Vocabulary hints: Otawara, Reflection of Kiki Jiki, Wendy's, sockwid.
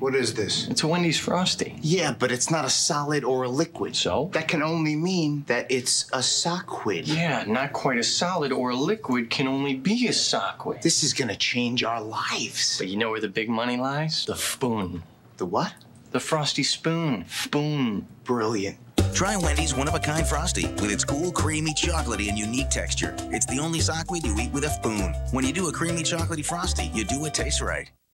What is this? It's a Wendy's Frosty. Yeah, but it's not a solid or a liquid. So? That can only mean that it's a sockwid. Yeah, not quite a solid or a liquid can only be a sockwid. This is gonna change our lives. But you know where the big money lies? The spoon. The what? The Frosty spoon. Spoon. Brilliant. Try Wendy's one-of-a-kind Frosty with its cool, creamy, chocolatey, and unique texture. It's the only sockwid you eat with a spoon. When you do a creamy, chocolatey Frosty, you do what tastes right.